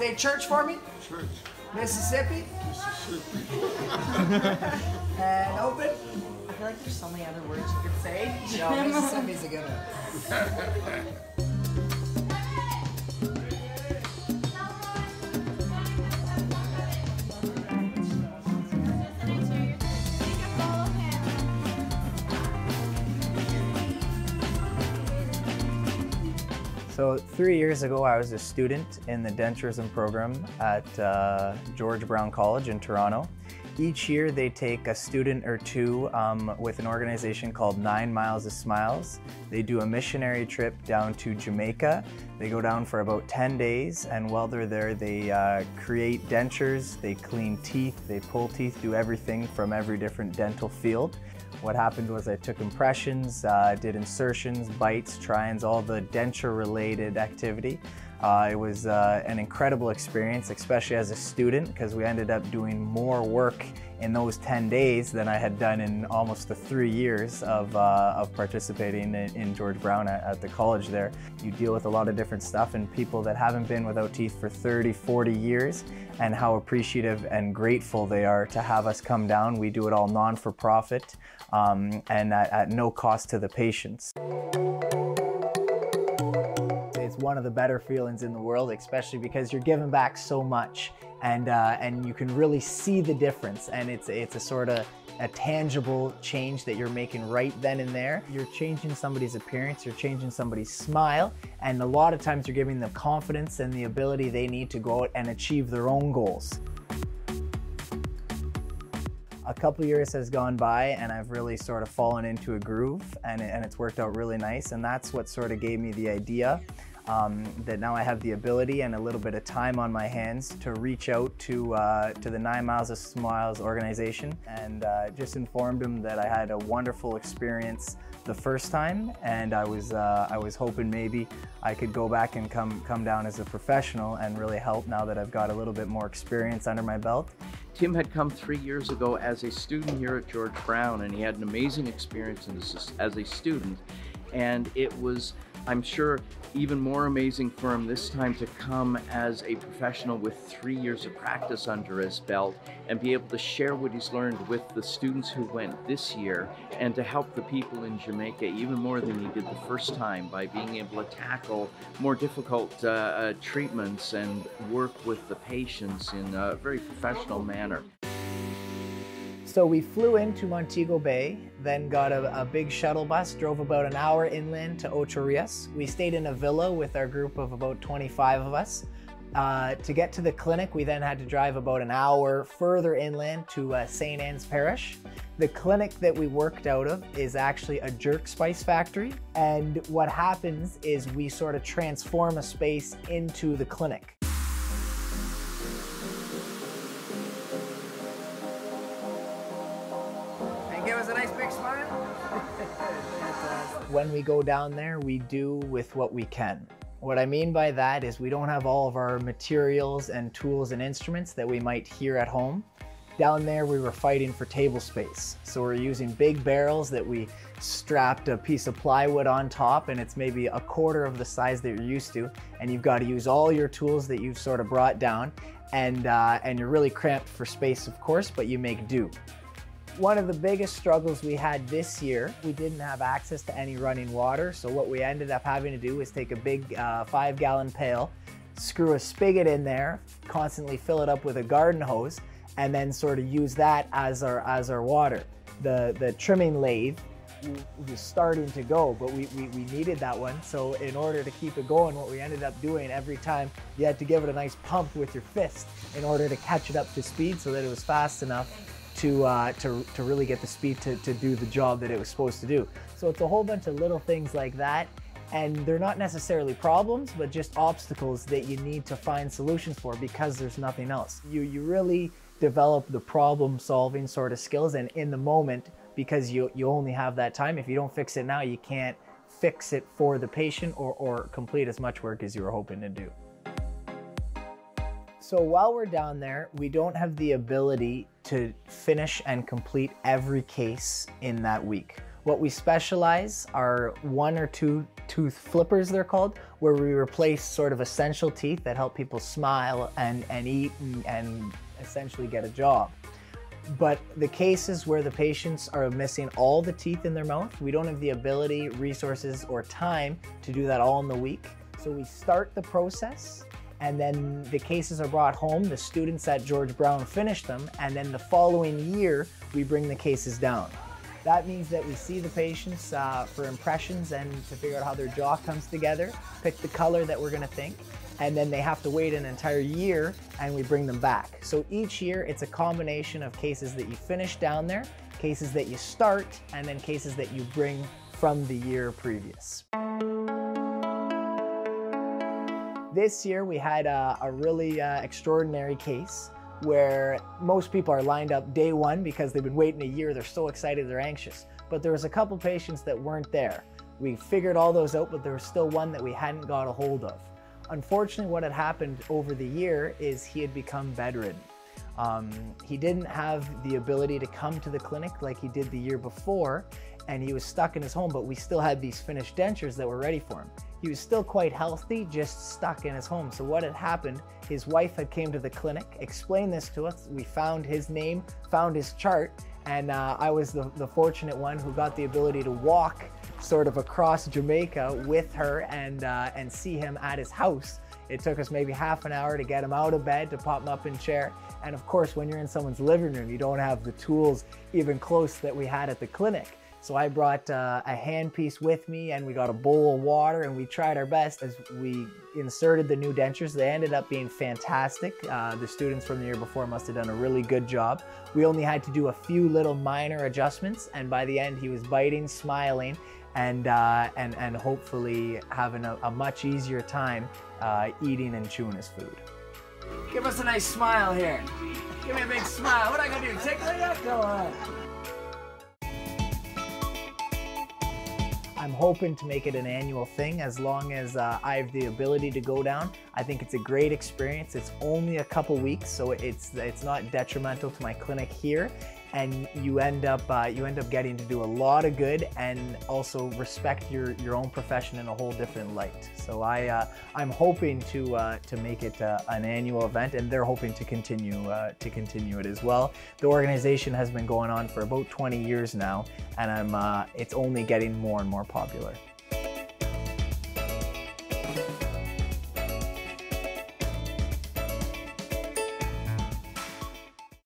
Say church for me. Church. Mississippi. Mississippi. And open. I feel like there's so many other words you could say. No, Mississippi's a good one. So 3 years ago, I was a student in the denturism program at George Brown College in Toronto. Each year, they take a student or two with an organization called 9 Miles of Smiles. They do a missionary trip down to Jamaica. They go down for about 10 days, and while they're there, they create dentures, they clean teeth, they pull teeth, do everything from every different dental field. What happened was I took impressions, did insertions, bites, try-ins, all the denture-related activity. It was an incredible experience, especially as a student, because we ended up doing more work in those 10 days than I had done in almost the 3 years of participating in George Brown at the college there. You deal with a lot of different stuff and people that haven't been without teeth for 30, 40 years, and how appreciative and grateful they are to have us come down. We do it all non-for-profit and at no cost to the patients. It's one of the better feelings in the world, especially because you're giving back so much. And you can really see the difference, and it's a sort of a tangible change that you're making right then and there. You're changing somebody's appearance, you're changing somebody's smile, and a lot of times you're giving them confidence and the ability they need to go out and achieve their own goals. A couple years has gone by and I've really sort of fallen into a groove, and it's worked out really nice, and that's what sort of gave me the idea. That now I have the ability and a little bit of time on my hands to reach out to the 9 Miles of Smiles organization, and just informed them that I had a wonderful experience the first time, and I was hoping maybe I could go back and come down as a professional and really help now that I've got a little bit more experience under my belt. Tim had come 3 years ago as a student here at George Brown, and he had an amazing experience as a student, and it was, I'm sure, even more amazing for him this time to come as a professional with 3 years of practice under his belt and be able to share what he's learned with the students who went this year, and to help the people in Jamaica even more than he did the first time by being able to tackle more difficult treatments and work with the patients in a very professional manner. So we flew into Montego Bay, then got a big shuttle bus, drove about an hour inland to Ocho Rios. We stayed in a villa with our group of about 25 of us. To get to the clinic, we then had to drive about an hour further inland to St. Ann's Parish. The clinic that we worked out of is actually a jerk spice factory. And what happens is we sort of transform a space into the clinic. Give us a nice big smile. When we go down there, we do with what we can. What I mean by that is we don't have all of our materials and tools and instruments that we might hear at home. Down there, we were fighting for table space. So we're using big barrels that we strapped a piece of plywood on top, and it's maybe a quarter of the size that you're used to. And you've got to use all your tools that you've sort of brought down. And you're really cramped for space, of course, but you make do. One of the biggest struggles we had this year, we didn't have access to any running water, so what we ended up having to do was take a big 5-gallon pail, screw a spigot in there, constantly fill it up with a garden hose, and then sort of use that as our water. The trimming lathe was starting to go, but we needed that one, so in order to keep it going, what we ended up doing every time, you had to give it a nice pump with your fist in order to catch it up to speed so that it was fast enough to really get the speed to do the job that it was supposed to do. So it's a whole bunch of little things like that, and they're not necessarily problems, but just obstacles that you need to find solutions for because there's nothing else. You really develop the problem-solving sort of skills, and in the moment, because you only have that time. If you don't fix it now, you can't fix it for the patient or complete as much work as you were hoping to do. So while we're down there, we don't have the ability to finish and complete every case in that week. What we specialize are 1 or 2 tooth flippers, they're called, where we replace sort of essential teeth that help people smile and eat and essentially get a job. But the cases where the patients are missing all the teeth in their mouth, we don't have the ability, resources, or time to do that all in the week. So we start the process, and then the cases are brought home. The students at George Brown finish them, and then the following year, we bring the cases down. That means that we see the patients for impressions and to figure out how their jaw comes together, pick the color that we're gonna think, and then they have to wait an entire year and we bring them back. So each year it's a combination of cases that you finish down there, cases that you start, and then cases that you bring from the year previous. This year we had a really extraordinary case where most people are lined up day one because they've been waiting a year, they're so excited, they're anxious. But there was a couple patients that weren't there. We figured all those out, but there was still one that we hadn't got a hold of. Unfortunately, what had happened over the year is he had become bedridden. He didn't have the ability to come to the clinic like he did the year before, and he was stuck in his home, but we still had these finished dentures that were ready for him. He was still quite healthy, just stuck in his home. So what had happened, his wife had came to the clinic, explained this to us. We found his name, found his chart, and I was the fortunate one who got the ability to walk sort of across Jamaica with her and see him at his house. It took us maybe half an hour to get him out of bed, to pop him up in chair. And of course, when you're in someone's living room, you don't have the tools even close that we had at the clinic. So I brought a handpiece with me, and we got a bowl of water, and we tried our best as we inserted the new dentures. They ended up being fantastic. The students from the year before must have done a really good job. We only had to do a few little minor adjustments, and by the end he was biting, smiling, and hopefully having a much easier time eating and chewing his food. Give us a nice smile here. Give me a big smile. What am I gonna do, tickle it? Go on. I'm hoping to make it an annual thing as long as I have the ability to go down. I think it's a great experience. It's only a couple weeks, so it's not detrimental to my clinic here, and you end up getting to do a lot of good and also respect your own profession in a whole different light. So I'm hoping to make it an annual event, and they're hoping to continue it as well. The organization has been going on for about 20 years now, and it's only getting more and more popular.